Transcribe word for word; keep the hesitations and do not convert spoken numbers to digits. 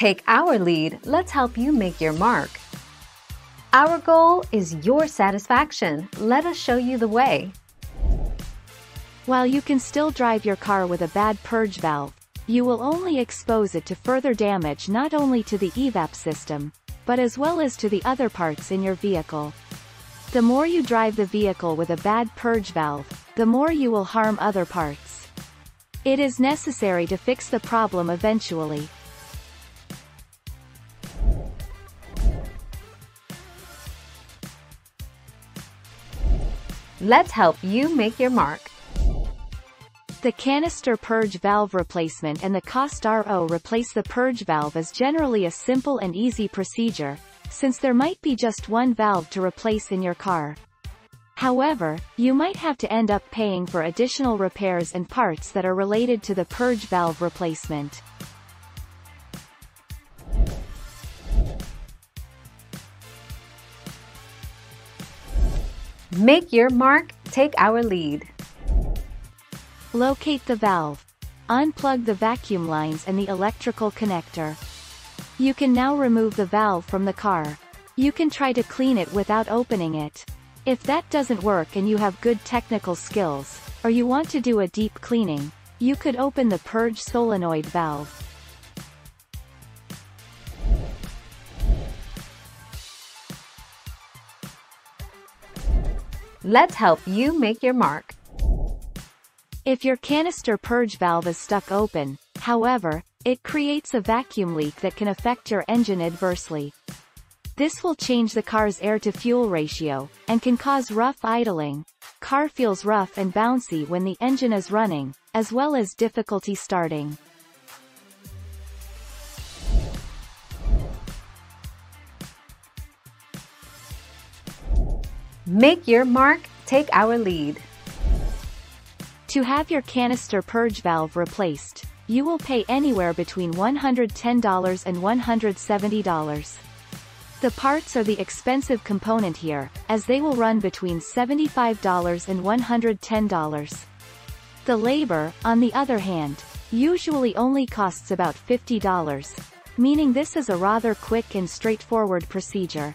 Take our lead, let's help you make your mark. Our goal is your satisfaction. Let us show you the way. While you can still drive your car with a bad purge valve, you will only expose it to further damage, not only to the E VAP system, but as well as to the other parts in your vehicle. The more you drive the vehicle with a bad purge valve, the more you will harm other parts. It is necessary to fix the problem eventually. Let's help you make your mark. The canister purge valve replacement and the cost R O replace the purge valve is generally a simple and easy procedure, since there might be just one valve to replace in your car. However, you might have to end up paying for additional repairs and parts that are related to the purge valve replacement. Make your mark, take our lead. Locate the valve. Unplug the vacuum lines and the electrical connector. You can now remove the valve from the car. You can try to clean it without opening it. If that doesn't work and you have good technical skills, or you want to do a deep cleaning, you could open the purge solenoid valve. Let's help you make your mark. If your canister purge valve is stuck open, however, it creates a vacuum leak that can affect your engine adversely. This will change the car's air-to-fuel ratio, and can cause rough idling. Car feels rough and bouncy when the engine is running, as well as difficulty starting. Make your mark, take our lead. To have your canister purge valve replaced, you will pay anywhere between one hundred ten dollars and one hundred seventy dollars. The parts are the expensive component here, as they will run between seventy-five dollars and one hundred ten dollars. The labor, on the other hand, usually only costs about fifty dollars, meaning this is a rather quick and straightforward procedure.